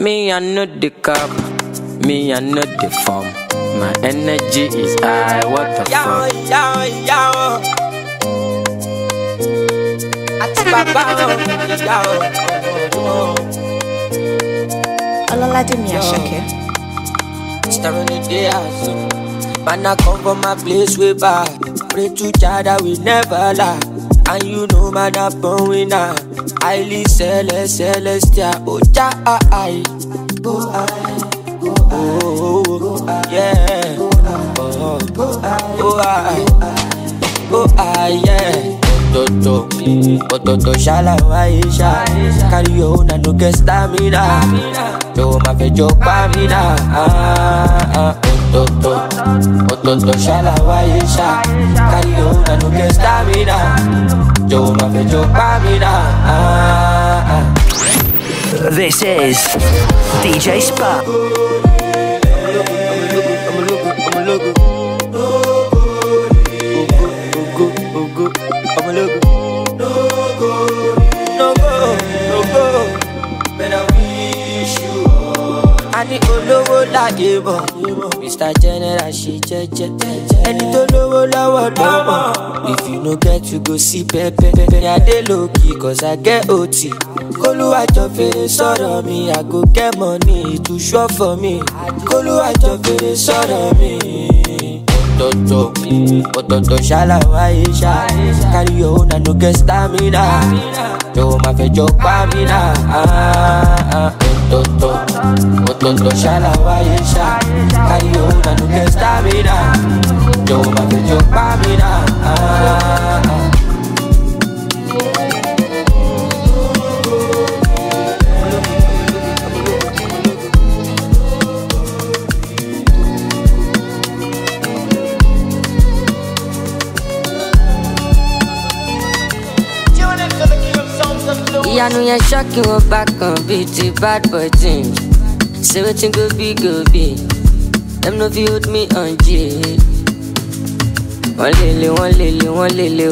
Me, I know the cup. Me, I know the form. My energy is high. What the fuck? Yo, yo, yo. Olola di mi ashake. Star on the day out. Man, I come from my place way back. Pray to God that we never lack. And you know man a born winner. Highly celestial. Oh ja, I go I go I. Yeah. Go I go I. Yeah. Toto Toto shala waisha. Carry your own and no get stamina. No ma fe joke pamina. Toto shala waisha. Carry your own and no get stamina. This is DJ Spark. Mr. General, she je. And it don't know what I want. If you no get to go see Pepe, yeah, they low key, cause I get OT. Kolu ajofere sọ̀rọ̀ mi, I go get money to show for me. Kolu ajofere sọ̀rọ̀ mi. Ototo shala waisha. Carry your own and no get stamina. Yo ma fe joke pamina. Ototo shala waisha. Carry your own and no get stamina. Yo ma fe joke pamina. I know you're shocking, we're back on BT bad boy team. Say what you go be, them no fi hold me on G. One lily, one lily, one lily.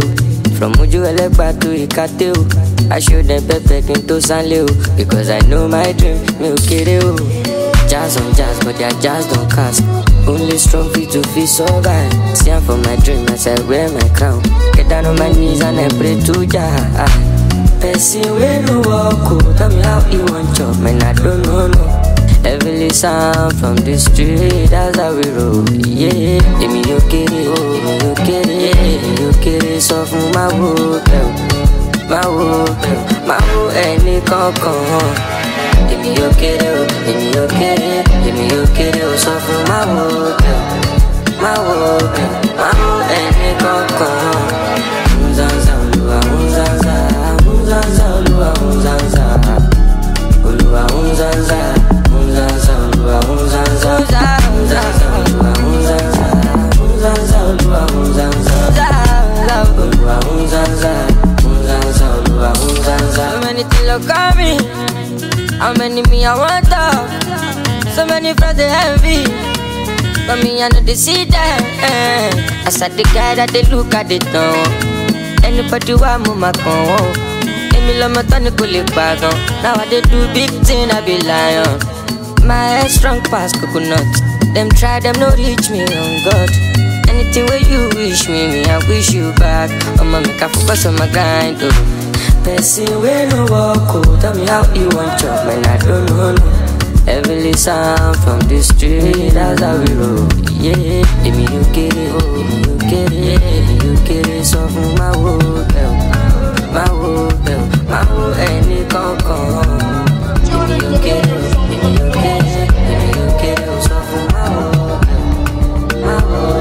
From Ujuelegba to Ikate, I show them Pepe Kinto Sanleo. Because I know my dream, me ukireo. Jazz on jazz, but their jazz don't cast. Only strong feet to feel survive. Stand for my dream, I said wear my crown. Get down on my knees and I pray to Jah. Person when you walk, oh, tell me how you want chop. Man, I don't know, no. Heavily sound from the street, that's how we roll, yeah. Give me your kitty, oh, give me your kitty, give me your kitty. So for my wood, my wood, my wood, any cocoa. Give me your kitty, oh, give me your kitty, give me your kitty. So for my wood, my wood, my wood, any cocoa. So many things look at me. How many me I want to? So many friends they envy, but me I know they see that. I said the guy that they look at it now. Anybody want move my con? Now I they do big thing, I be lion. My head strong pass coconut. Them try, them no reach me, on God. Anything where you wish me, me I wish you back. I'ma make a focus on my grind, oh. Person where no walk, oh, tell me how you want chop, man, I don't know, no. Heavily sound from the street, that's how we roll, yeah. Give me your kitty, oh, give me your kitty, give me your kitty. So for my world, my world, my whole any cocoa. Give me your kiss, give me your kiss, give me your kiss. So for my whole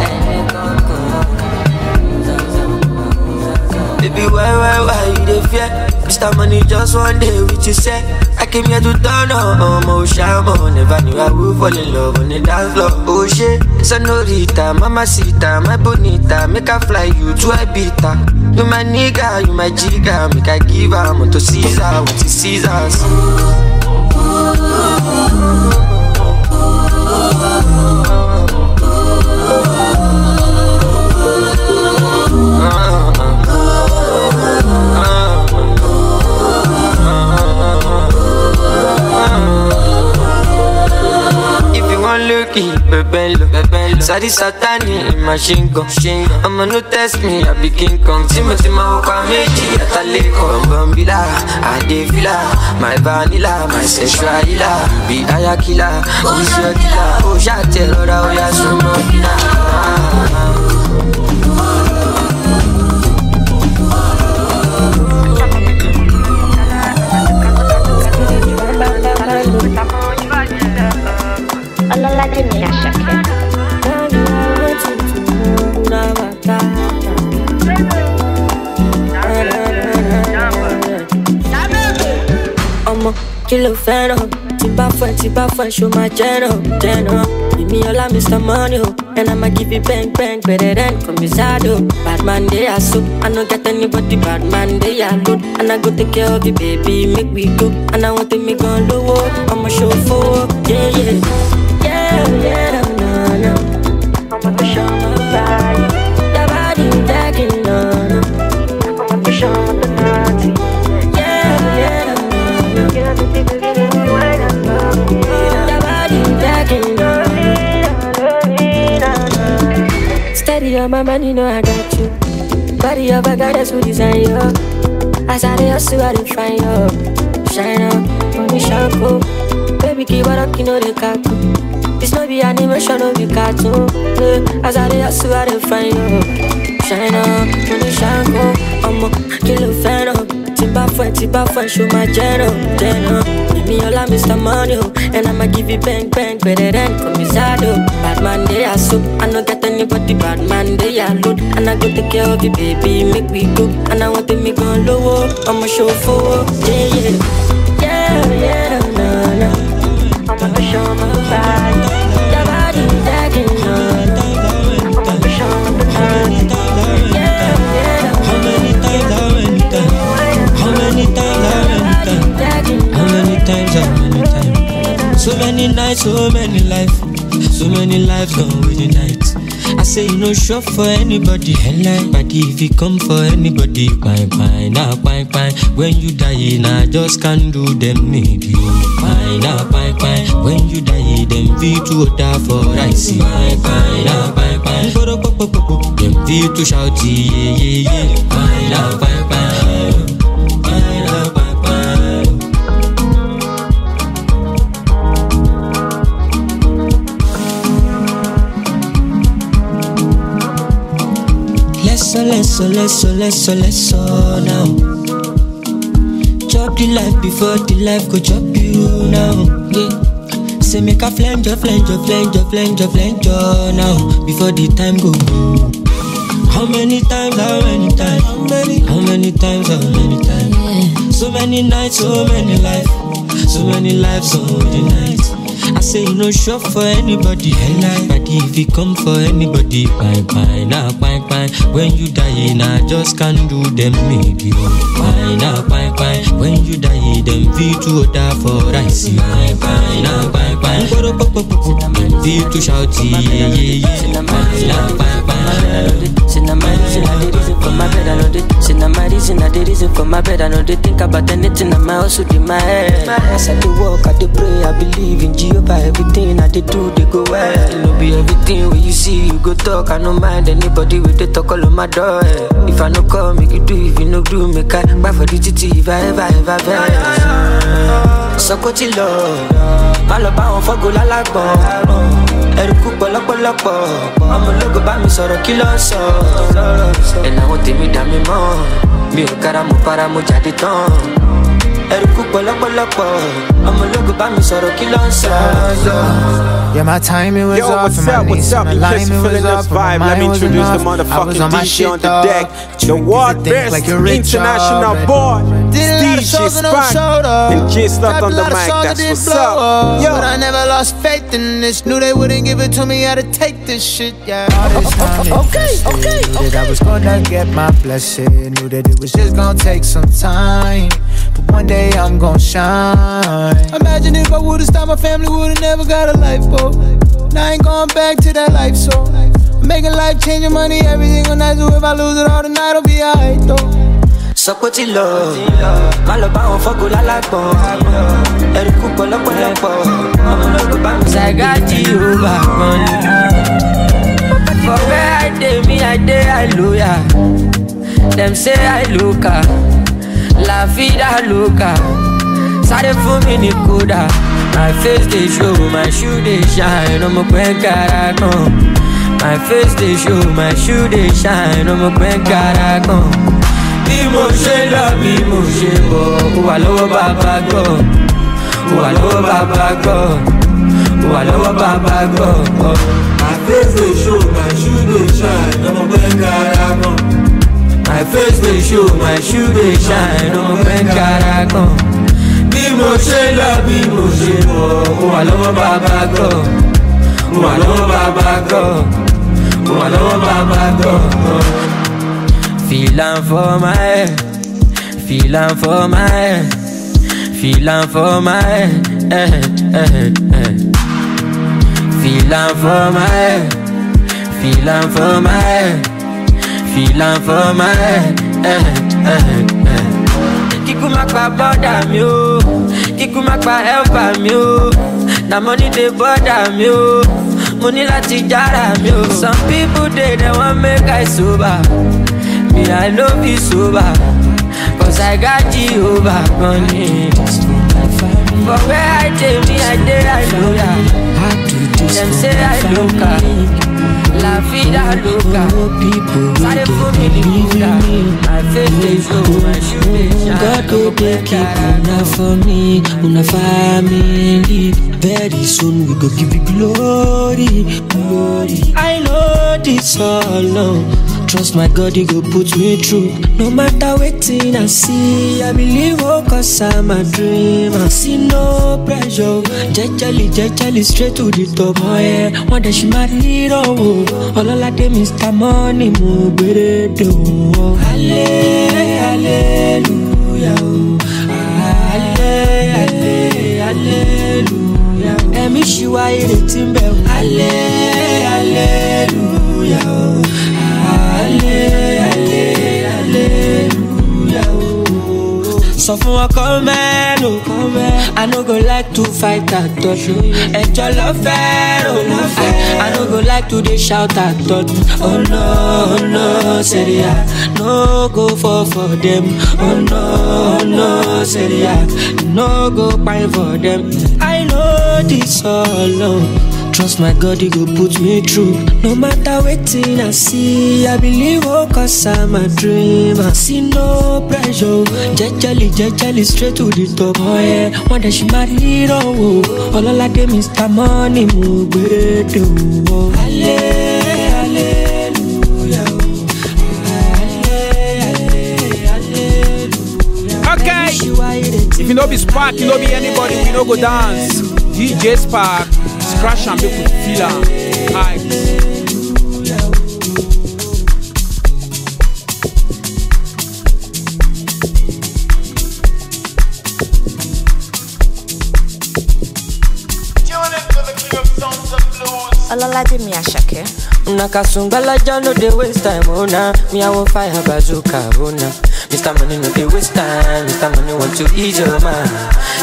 any cocoa. Baby, why you dey fear? Mr. Money just one day with you said. I came here to turn on my shambo. Never knew I would fall in love on the dance floor. Oh shit, Senorita, Mamacita, my bonita. Make her fly you to Ibiza. You my nigga, you my jigga. Make I give her Monto Caesar with the scissors. lucky, bebello. Sadi satani, machine gun. I'ma no test me, I be King Kong. Timothy Mahoka Meiji, Ataleko, Mbambila, Adevila, my vanilla, my sensualila, be ayakila, Oshakila, Oshatel, Oda, Oyasumokila. Kilo fan ho, tipa fan, show my channel. Give me all I Mr. Money ho, and I'ma give you bang bang, better than comisado. Bad man they are so, I don't get anybody. Bad man they are good, and I go take care of you, baby, make we go. And I want to make on the walk, I'ma show for yeah yeah, yeah yeah, no no. I'ma to show my body, that body begging no no. I'ma to show my body. Steady on my money, know I got you. Body up, I got us who design you. I saw the hustle, I didn't find you. Shine up, on me shampoo. Baby, keep what up, you know the cartoon. This no be animation, no be cartoon. I saw the hustle, I didn't find you. Shine up, on me shampoo. I'm a killer fan of. Tipa fan, show my channel. Give me all I Mr. Money, and I'ma give you bang bang, better than comisado. Bad man they are so, I don't get anybody. Bad man they are loot, and I go take care of you, baby, make we go. And I want to make on low, I'ma show for yeah yeah, yeah yeah, no no. I'ma show my body, your body begging no. I'ma show my body. How many times, so many nights, so many lives, gone with the night. I say you no shop for anybody, and like if you come for anybody, fine. When you die, I just can't do them need you. Fine. When you die, them be too hot for I see. Fine. Them be too shouty, yeah. Fine. Let's now. Chop the life before the life go chop you now. Yeah. Say make a flange now before the time go. How many times? Yeah. So many nights, so many life, so many nights. I say you no shop for anybody, but if you come for anybody, fine. When you die, I just can't do them need you. Fine. When you die, them be too hot for I see. Fine. Them be too shouty, yeah. Sinna my reason I did it for my bed. I know they think about anything that my also in my head. As I do walk, I do pray, I believe in Jehovah. Everything I did do, they go well. It'll be everything when you see, you go talk. I don't mind anybody with the talk all on my door. If I no call, make you do. If you no do, make I buy for the TT. If I ever fail, so go to love. My love, I won't forgo la la bon. Eruku, I'm a logo by me, so I kill us all. And I want to meet them more. Me, Karamu, Paramu, Jaditon. Eruku, I'm a logo by me, so I kill us all. Yeah, my timing was off. What's up? You guys feeling this vibe? Let me introduce the motherfucking DJ on the deck. The world best international boy. DJ Spark. And J's left on the mic. That's what's up. Yo. But I never lost faith. Knew they wouldn't give it to me, how to take this shit, yeah. All this time okay. Knew that I was gonna get my blessing. Knew that it was just gonna take some time, but one day I'm gonna shine. Imagine if I would've stopped, my family would've never got a lifeboat. Now I ain't going back to that life, so I'm making life-changing money every single night. So if I lose it all tonight, I'll be alright, though. So what you love, my love, I won't fuck with I like, I got you. back on love. For where I dey, me I dey hallelujah. Them say I loca, la vida loca. Sorry for me nikuda. My face they show, my shoe they shine. I'm a buen caracon. My face they show, my shoe they shine. I'm a buen caracon. Moshe love me, Moshe bo. Ualo baba go, ualo baba go, ualo baba go. My face they show, my shoe they shine. I'm a bad guy. My face they show, my shoe they shine. I'm a bad guy. Moshe love me, Moshe bo. Ualo baba go, ualo baba go, ualo baba go. Feeling for my head, feeling for my head, feeling for my head, feeling for my head, feeling for my head, feeling for my head, Kikumakwa bother me, Kikumakwa help me, na money dey bother me, money lati jara me. Some people they want make I sober. Me, I know be sober, cause I got Jehovah on me. But where I dey, me I dey hallelujah. Them say I loca, la vida loca. Sorry for me nikuda. My face dey show, my shoe dey shine. God go take care for me, una family. Very soon we go give you glory, glory. I know this all now. Trust my God, you go put me through. No matter wetin I see, I believe, oh, cause I'm a dreamer. See no pressure, jejely, straight to the top. Oh yeah, one day she married, oh, all I dem is the money, mo beredo. Hallelujah, hallelujah. Emi shiwa iretimbe, hallelujah. So for a comment, I no go like to fight at all. And your love, I no go like to dey shout at all. Oh no, seria, no go fall for them. Oh no, seria, no go pine for them. I know this all alone. Trust my God, he go put me through. No matter wetin I see, I believe, oh, cause I'm a dreamer. See no pressure, jejely, straight to the top. Oh yeah, one day she married, oh, all I dem is the money, mo beredo. Hallelujah. Okay, if you no be Spark, you no be anybody, we no go dance. DJ Spark. Crash and people feel our eyes. Alala de mi ashake. Una kasungala jano de waste time ona. Me I won't fire bazooka ona. Mr. Money no dey waste time. Mr. Money want to ease your mind.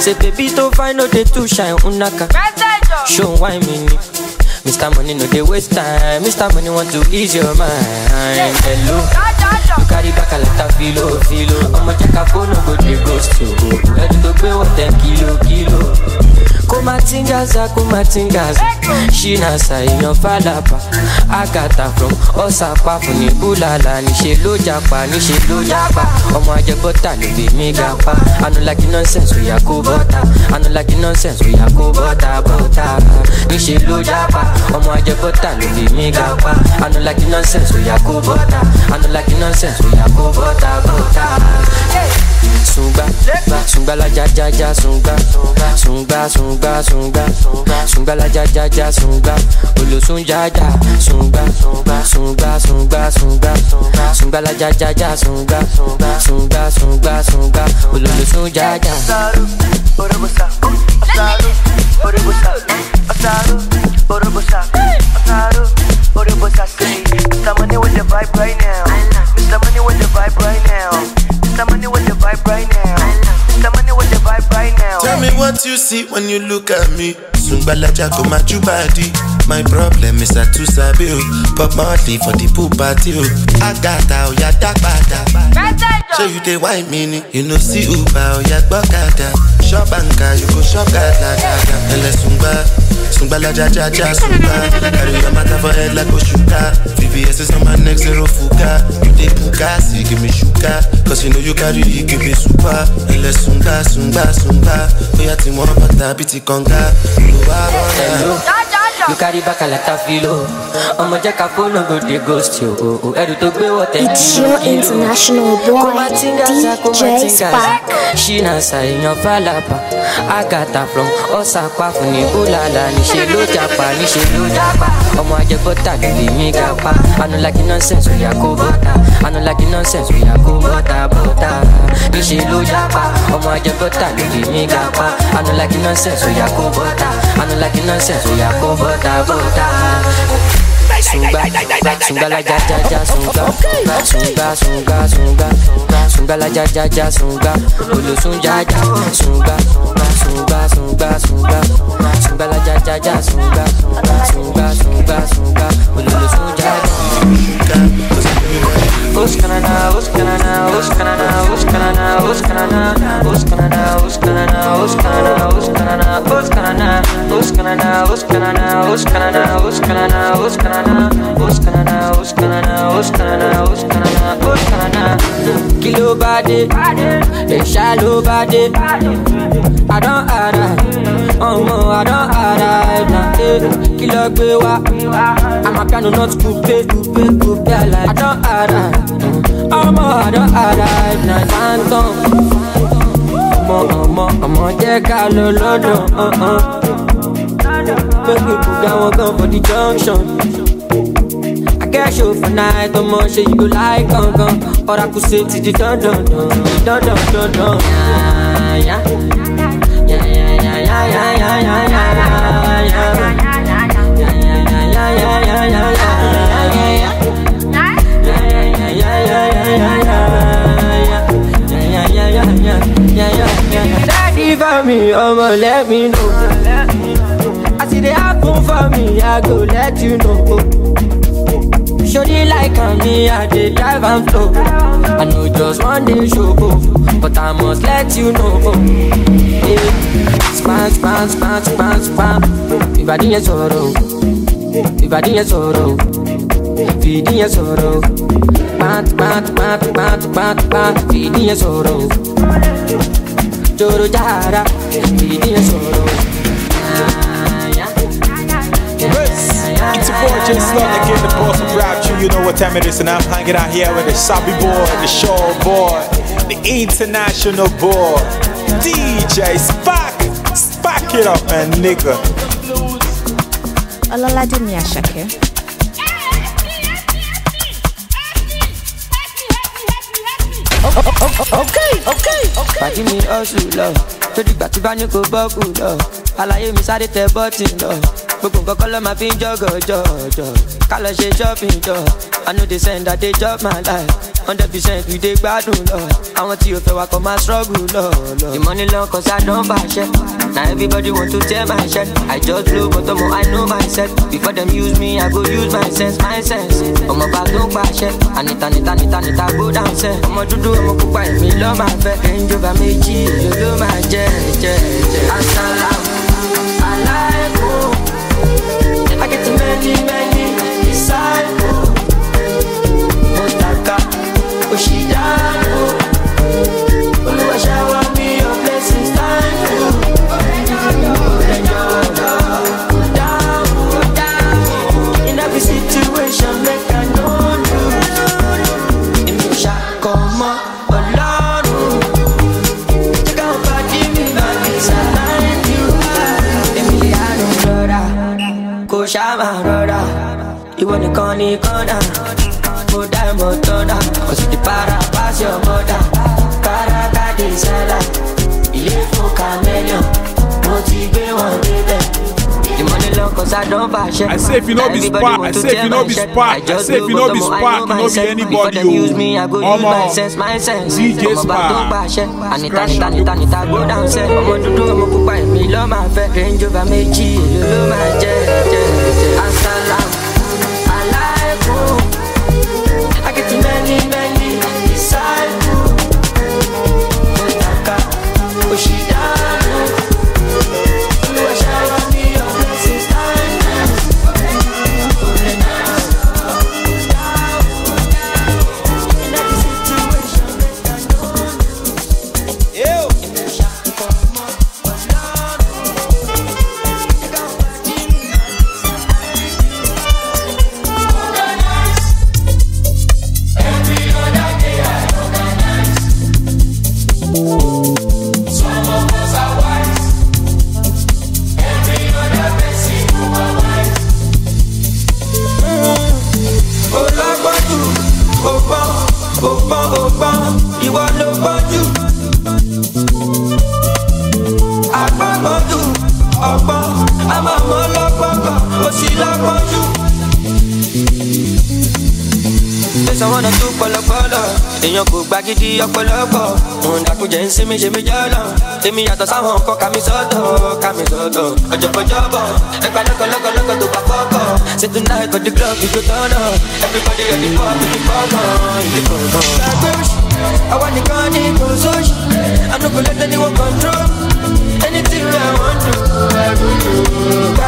Say baby to find no dey to shine. Unaka show why me. Mr. Money no dey waste time. Mr. Money want to ease your mind. Hello, you carry back a lot of filo. I'ma check a phone no go dey ghost you. Ready to pay what 10 kilo. Kumatingaza. She nasa in your falapa. Agata from Osapa funi bulala. Ni she lo japa. Omo ajebota le be megapa. I no like nonsense we ya go bota. Ni she lo japa. Omo ajebota le be megapa. I no like nonsense we ya go bota. Sunga la ja sunga la ja sunga ulusunjaja sunga la ja sunga ulusunjaja orobusa say somebody with the vibe right now, somebody with the vibe right now. Tell me what you see when you look at me. Sungbalaja go machu body. My problem is I too sabi you. Pop my leaf for the poop party you. I got out, ya dark bata. So you the white meaning. You know see uba, ya bakata. Shop anka, you go shop gata. Ele sumba, sumba la ja ja ja sumba. Carry your mata for head like Oshuka. VVS is on my neck, zero fuka. You the bukas, you give me shuka. Cause you know you carry, you give me super. Ele sumba, sumba, sumba. Oya timora pata, biti konga. You carry back a lot of filo. I'm a jack of phone, no good, they ghost you. It's your international boy, DJ Spark. She nasa in your palapa. I got her from Osaka, from Nikulala. Ni she do japa, ni she do japa. I'm a jack of tag, you me gapa. I don't like nonsense, we are go bota. I don't like nonsense, we are go bota, bota. Ni she do japa. I'm a jack of tag, you me gapa. I don't like nonsense, we are go bota. I don't like nonsense, we are go bota. Bota, bota. Sunga, sunga la ja ja ja sunga. Sunga, sunga, sunga, sunga la ja ja ja sunga. Olo sunga ja, sunga, sunga, sunga, sunga, sunga la ja ja ja sunga, sunga, sunga, sunga, olo sunga ja. Uskanana, uskanana, uskanana, uskanana, uskanana, uskanana, uskanana, uskanana, uskanana, uskanana, uskanana, uskanana, uskanana, uskanana, uskanana, uskanana, uskanana, uskanana, uskanana, uskanana. Kilo body, a shallow body. I don't add, oh no, I don't add. Kilo bewa, I'm a piano not coupe, coupe, coupe. I don't add. I'm a don't arrive na santo. Mo je ka lo lodo. Baby, go down for the junction. I get you for night, the more shit you like, gon. Or I could sit to the dun dun dun dun dun. Yeah, yeah, yeah, yeah, yeah, yeah, yeah, yeah, yeah, yeah, yeah, yeah, yeah, yeah. Daddy for me, I'ma let me know. I see they happen for me, I go let you know. Show they like me, I dey dive and flow. I know just one day show, but I must let you know. Smash, smash, smash, smash, smash. Everybody in your sorrow, everybody in your sorrow, feeding in your sorrow. Bat, bat, bat, bat, bat, bat, feeding in your sorrow. Joro jara, feeding your sorrow. It's a fortune slug again, the boss of rap. You know what time it is, and I'm hanging out here with the Sabi boy, the Shaw boy, the international boy, DJ Spark. Spark it up, man, nigga. Olala de mi ashake. Okay. Party me also love. To the party band you go back with love. All I hear me say the tap button love. But go call my finger go. Call her she shopping go. I know they send that they job my life. 100% we dey gbadun love. I want you to walk on my struggle love. The money long cause I don't buy shit. Now everybody want to tear my shit. I just blow but the more I know myself. Before them use me I go use my sense. I'm about to buy shit. I need I go down set. I'm a do I'm a cook by me love my fair. Angel by me cheese you love my jet. Asalamu alaikum. I get to many disciples. Oshidano, Oluwa shower me your blessings time to Orenyo, in every situation make I know you. Imusha koma Olaru, take out party me my visa like you. Emiliano brother, Koshama brother, you wanna call me corner. Moda motona, osi para pasio moda, para kadisela, ilefo kamelion, moti be one baby, the money. fashion, cause I don't fashion. I say if you know this Spark, I say if you know this Spark, I say if you know this Spark, you know be anybody. Use me, I go use my sense, DJ Spark. And it I go downstairs. I'm on the door, I'm on buy me love my fair Range Rover, me chill, love my jet. I salam, I like you. Me je me jala, emi yato sahon ko kamisoto, ojobo, ekpalo koloko to papoko. Se tonight got the club you turn up, everybody ready for the party. I want the garden position, I don't let anyone control. Anything I want to, I will do.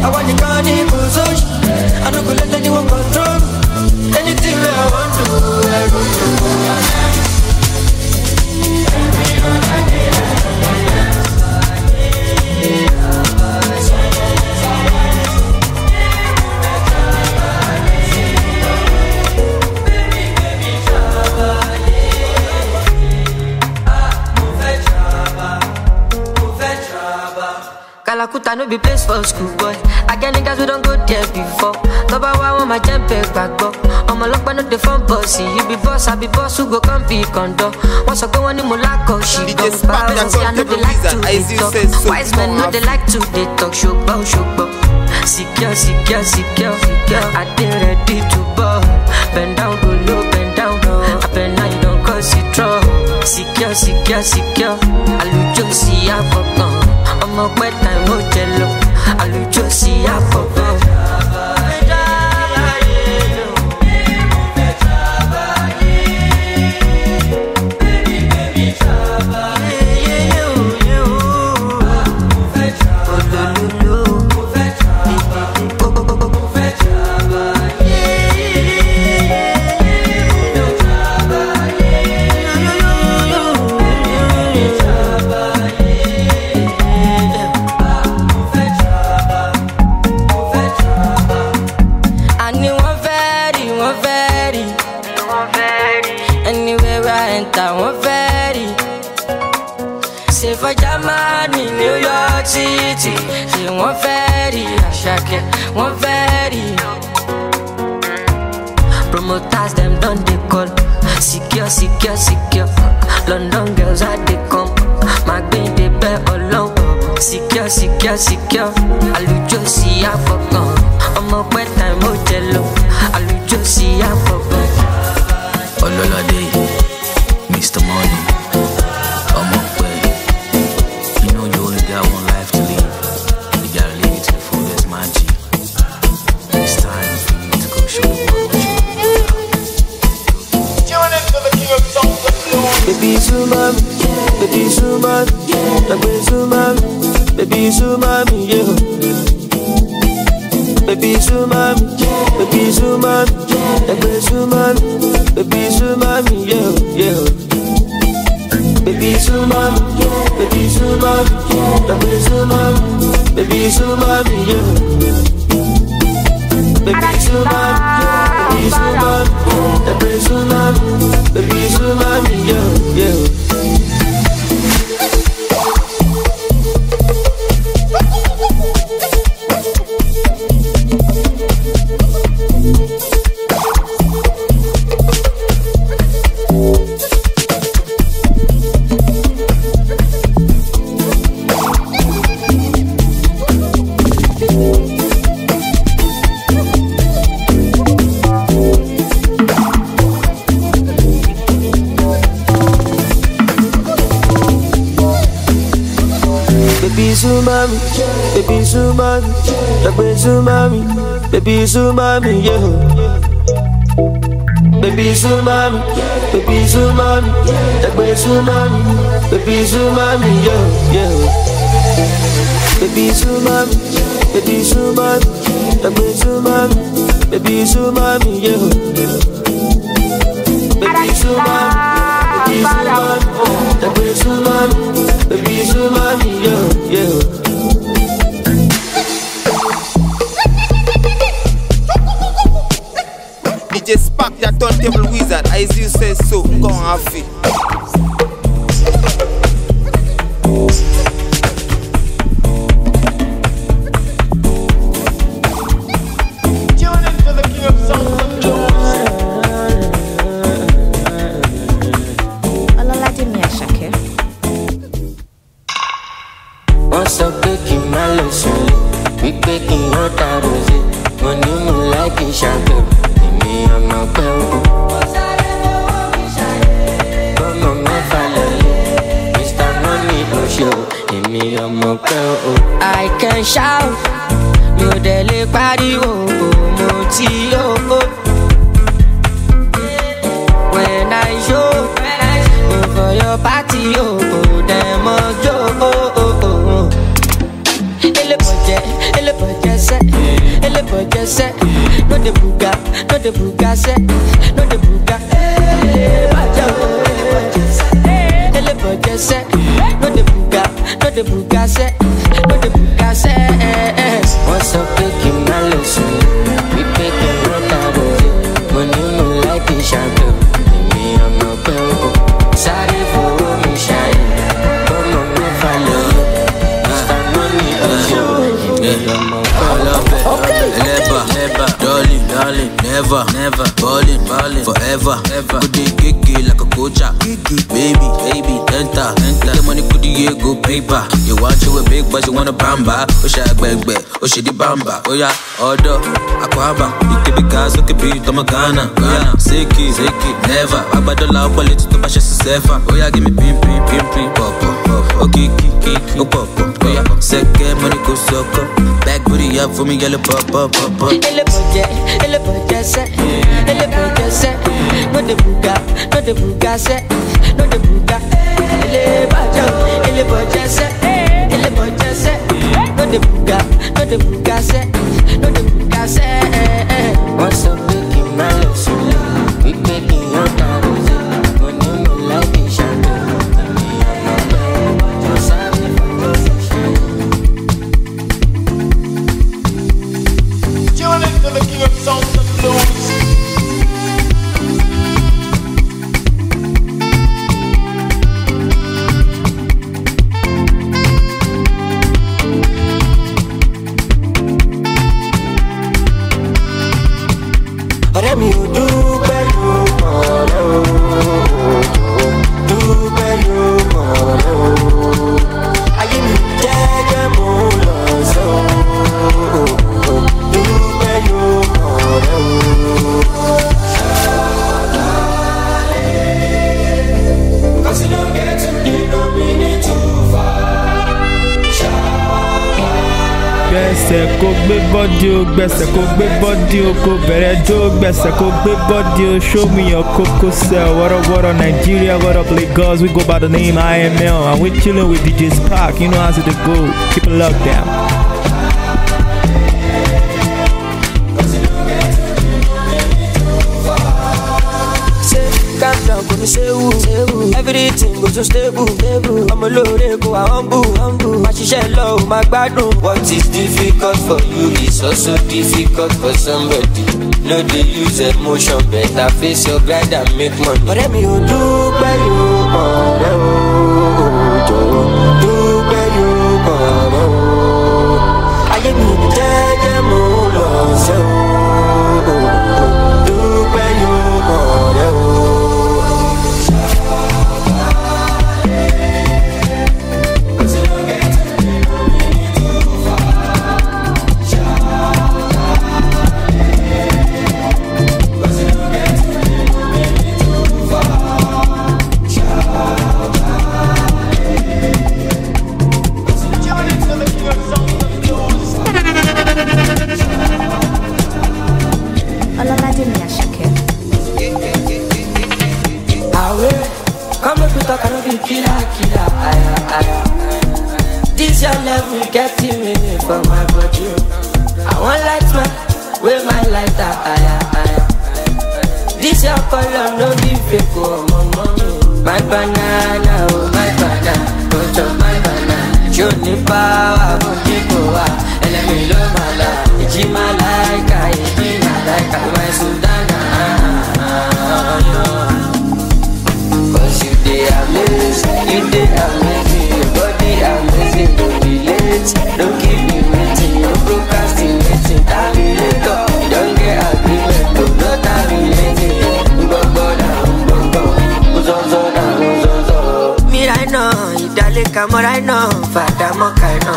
I want the garden position, I don't let anyone control. Anything I want to, I will do. Kalakuta no be place for school boy. I get niggas we don't go there before. Toba wa want my jempeg back up. Omo lokpa no dey fun bossy. You be boss, I be boss. Who go come be condor? Once I go on him, Molako she go. I know they like to dey talk. Wise men know they like to dey talk. Shogbo, shogbo. Secure, secure, secure. I dey ready to ball. Bend down, go low, bend down. I bend now you don't cause it trouble. Secure, secure, secure. I look juicy, I fuck on. I'm a wet time hotel. I look juicy, I fuck on. Promoters them done they call. Secure, secure, secure. London girls are they come. My green they bear along. Secure, secure, secure. I look juicy, I fuck on. I'm a wet time hotel. I look juicy, I fuck on. Olola day, Mr. Money. I'm a wet. You know you only got one life to live. You gotta live it to the fullest, my G. It's time for me to go show the world. Baby Zuma, baby Zuma, baby Zuma, baby Zuma, yeah. Baby Zuma, baby Zuma, baby Zuma, baby Zuma, yeah, yeah. Baby Zuma, baby Zuma, baby Zuma, baby Zuma, yeah. Baby Zuma. Baby Zuma, baby Zuma, baby Zuma, yeah, yeah. umami, baby it's umami, like it's umami, baby it's umami, yeah. Baby it's umami, baby it's umami, like it's umami, baby it's umami, yeah, yeah. Baby it's umami, like it's umami, baby it's umami, yeah. Baby it's umami. Baby it's umami, baby it's umami, yeah, yeah. DJ Spark, that turntable wizard, as you say so, go on, Afi. Oya, order, aquaba, it could be gas, it could be Tomagana, Ghana, Seki, Seki, never. Abadola, Polito, Basha, Sefa, Oya, give me pim, pim, pim, pim, pop, pop, okay, kick, no pop, Oya, second money go soccer, back booty up for me, yellow pop, pop, pop, pop. Elephant, set, not the buga, set, not the buga, elephant, set, not the buga. No de bucase, no de bucase. What's up, baby? My love, so we baby, your toes. When you move like a shadow, chilling to the king of songs and blues. Gbese ko gbe body o ko bere jo gbese ko gbe body o show me your coco cell. What up, what up Nigeria, what up Lagos? We go by the name IML and we chillin' with DJ Spark. You know how to go, keep it locked down. Everything goes so stable. I'm a low, go humble. My shell low, my battle. What is difficult for you is also difficult for somebody. No, they use emotion, better face your grind and make money. But let me do I love me, getting me for my body. I want light man, with my light higher. This your color, no be fake, oh my banana, oh my banana, touch of my banana. Show me power, oh people, and let me love my life. It's my like I, it's my like I, my Sudan. 'Cause you dey amazing, you dey amazing. Amazing, don't be late. Don't keep me waiting. No procrastinating. I'm in it up. Don't get agreement. Don't not have related. Go down. Mirai no, idaleka morai no, fada mokai no.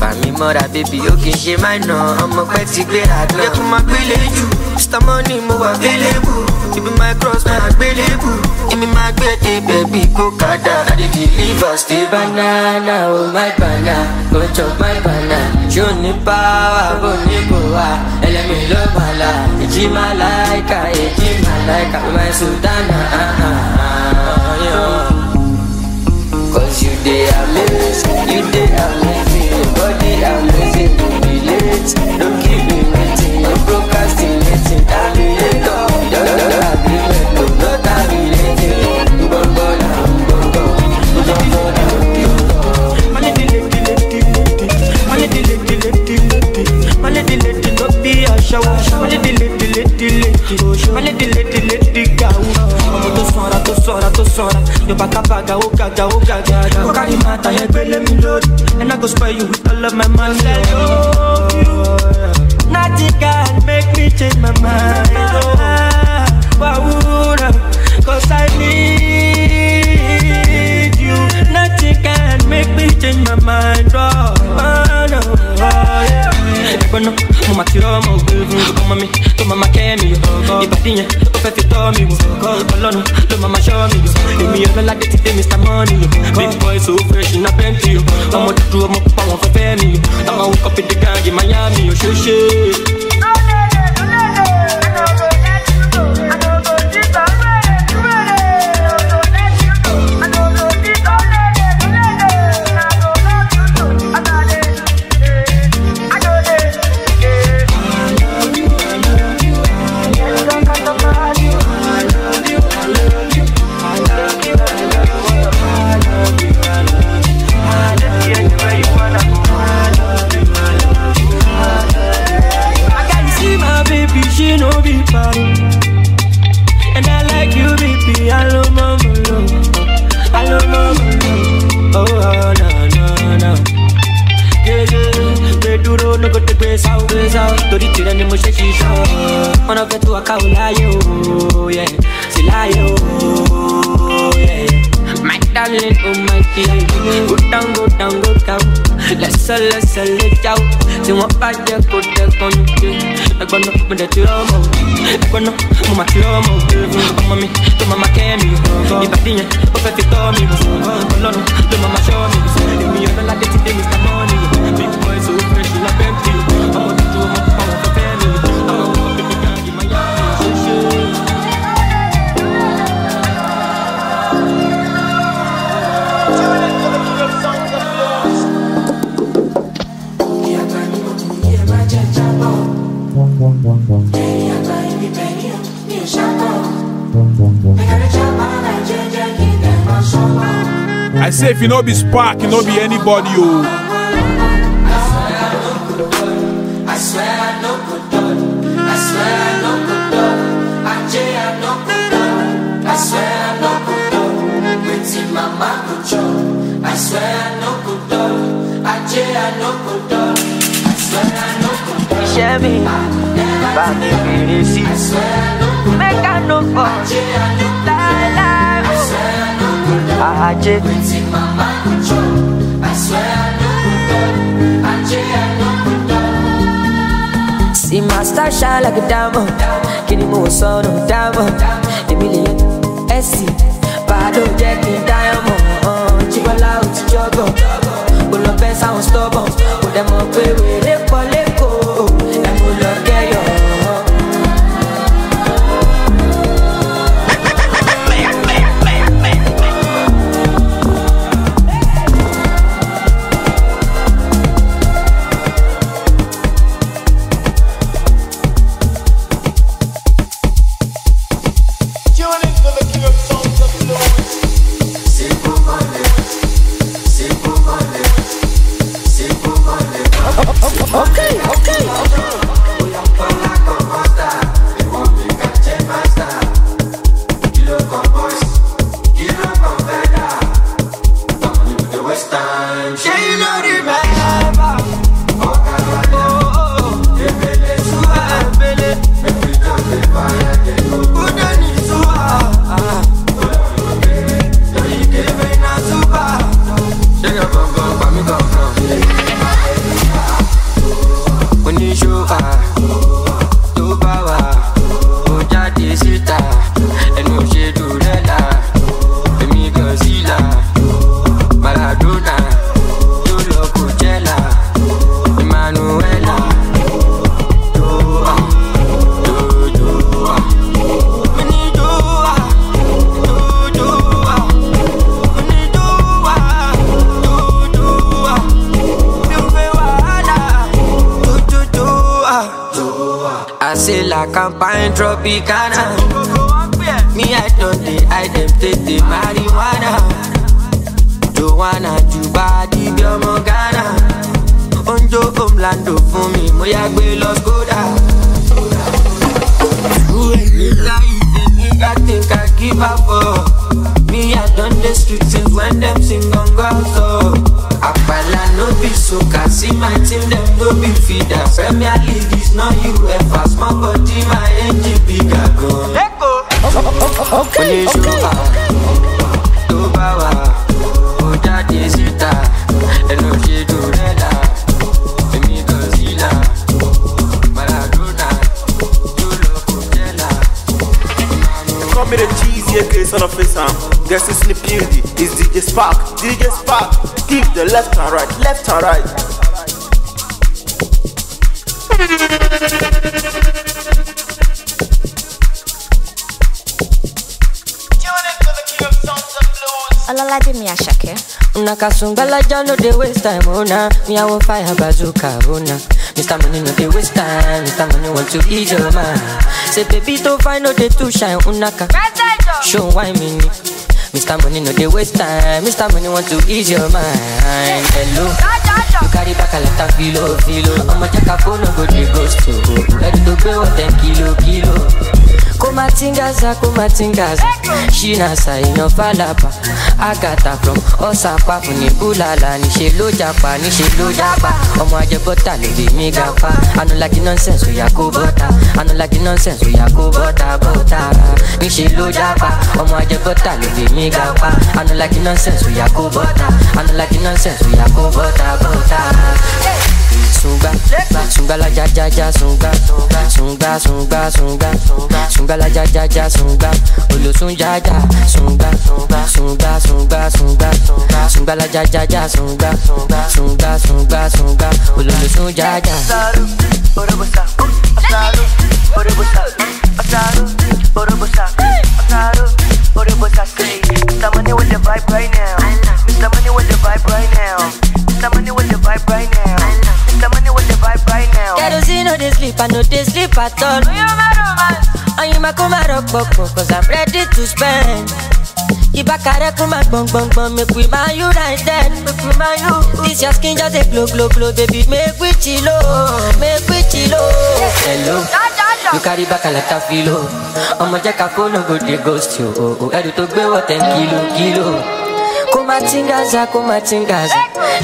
Fami mora baby, okay she mine no. I'm a petty player. Look at my village. Star money more available. You be my cross, my available. Give me my birthday, baby, coca-da. I did believe us, the banana, oh my banana. Go chop my banana. Show me power, boni boa. And let me love my life. It's my like I, my sultana. Yeah. 'Cause you dey amazing, you dey amazing. Your body amazing, don't be late. Don't keep me waiting, I'm procrastinating. I'll be late, your bakabaga, oh gaga. What kind of matter? You believe me, Lord, and I go spoil you with all of my money. Nothing can make me change my mind. Oh, 'cause I need you. Nothing can make me change my mind. Oh, my tears, my grief, my mommy, to mama care me. If I didn't, if I told me, call alone, to mama show me. Give me all like this, Mr. Money. Big boy so fresh in a plenty. I'm out to do my power for family. I'm out up in the gang in Miami, shit. I say if you no be Spark, you no be anybody, oh. See my star shine like a diamond. Can you move a son of a diamond? The million SC, Pado, Jack, and Diamond. She will out to juggle. Pull up and sound stubborn. Put them up with it for Lego. And pull up, get your. say like I'm pine Tropicana. Me I don't dey hide them, take the marijuana. Don't wanna do bad, the Morgana. Onjo Omlando for me, mo ya gbe lọ Skoda. I think I give up. Me I done the street since when them sing on girls. So Apala no be so see my team them no be feeder. Premier League is not UEFA. Small body my engine bigger go. Let go. Okay. Tobawa, Oda Desita, Eloche Dorella, Emi Godzilla. Me the cheesy case on the face arm. Guess it's the beauty. It's DJ Spark. DJ Spark. Keep the left and right. Left and right. Alola de mi ashake. Una kasunga la jano de waste time ona. Mi awo fire bazooka ona. Mr. Money no dey waste time. Mr. Money want to eat your mind. Say baby to find no dey too shine. Unaka show why me need. Mr. Money no dey waste time. Mr. Money want to eat your mind. Hello, you carry back a lot of filo. I'ma take a phone no go dey ghost to. Ready to pay 10 kilo. Kumatingaza. She na say no falapa. Agata from Osapa funi ulala ni she lo japa. Omo ajebota le bi mi gafa. I no like the nonsense we ya go bota. Bota. Ni she lo japa. Omo ajebota le bi mi gafa. I no like the nonsense we ya go bota. Hey. Sunga la ja sunga la ja sunga olo sunga sunga la ja sunga olo sunga Mr. Money with the vibe right now. Mr. Money with the vibe right now. Mr. Money with the vibe right now. Mr. Money with the vibe right now. Kerosene no dey sleep, I no dey sleep at all. And you ma come a rock boko, 'cause I'm ready to spend. Ibakare kuma bong, make we man unite then. This your skin just a glow, baby, make we chillo. Hello. You carry back a lot of filo. I'ma take a phone no go dey ghost you. Ready to pay 10 kilo. Kumatingaza.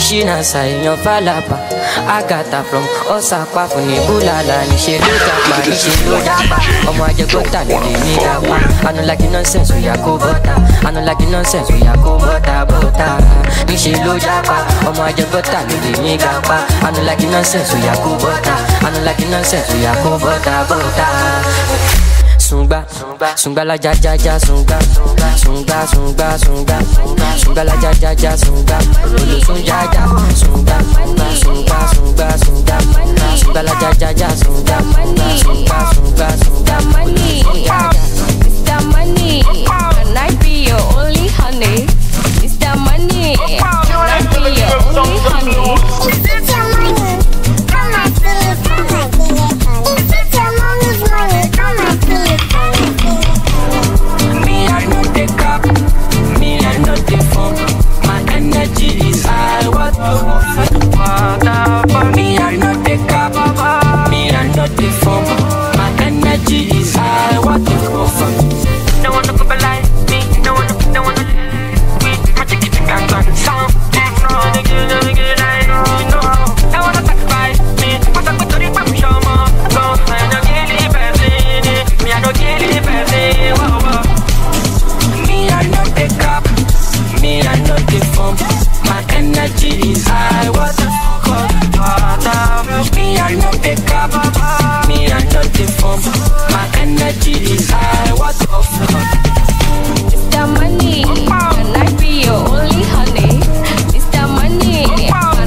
She na say no falapa. Agata from Osapa funi ulala ni she do japa. I'ma take a phone no dey japa. I no like the nonsense we ya go bota. Bota. Ni she do japa. I'ma take a phone no dey japa. I no like the nonsense we ya go bota. I don't like the nonsense, we are cool, bota. Sunga la ja sunga. Sunga la ja sunga. Olo sunga. Sunga la ja sunga. Sunga. Mr. Money, can I be your only honey? Mr. Money, can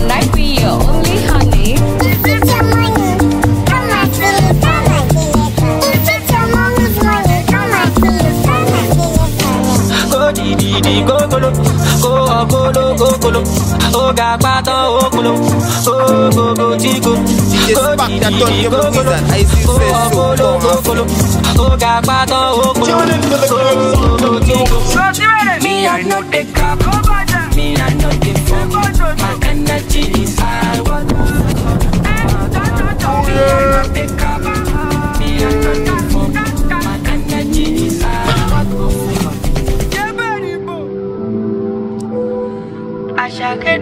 I be your only honey? Me, I know the cup. Me, I know the phone. My energy is high. Me, I know the cup. Me, I know the phone. My energy is high. I shall get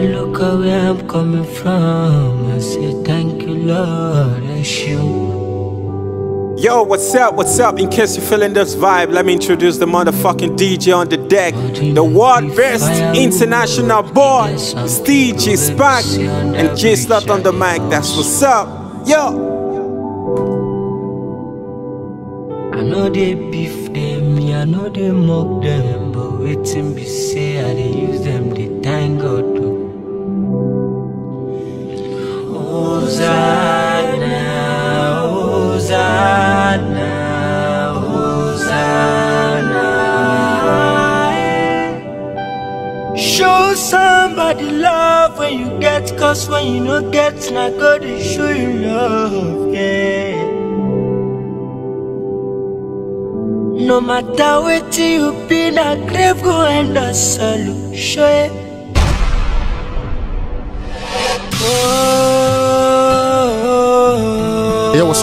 look at where I'm coming from. I say thank you, Lord, that's you. Yo, what's up, what's up? In case you're feeling this vibe, let me introduce the motherfucking DJ on the deck. The world best international boy, it's DJ Spark and J-Slot on the mic. That's what's up, yo. I know they beef them, I know they mock them, but waiting be say I they use them, they tangle too. Hosanna, Hosanna, Hosanna. Show somebody love when you get, cause when you don't get, now God will show you love, yeah. No matter what you be, na grave go end a solution. Yo, what's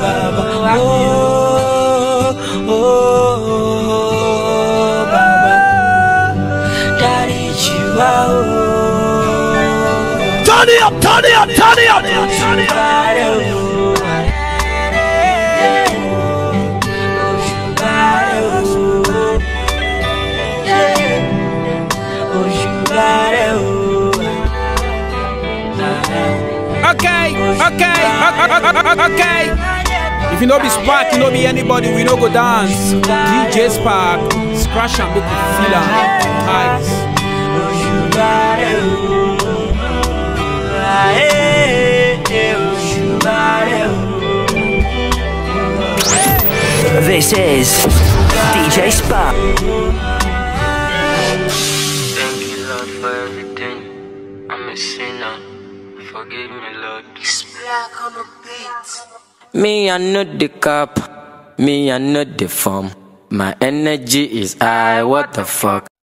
Baba oh, Okay. If you no be Spark, you no be anybody, we no go dance. DJ Spark, scratch and make you feel nice. This is DJ Spark. Thank you, Lord, for everything. I'm a sinner. Forgive me, Lord. Me, I know the cup. Me, I know the form. My energy is high. What the fuck?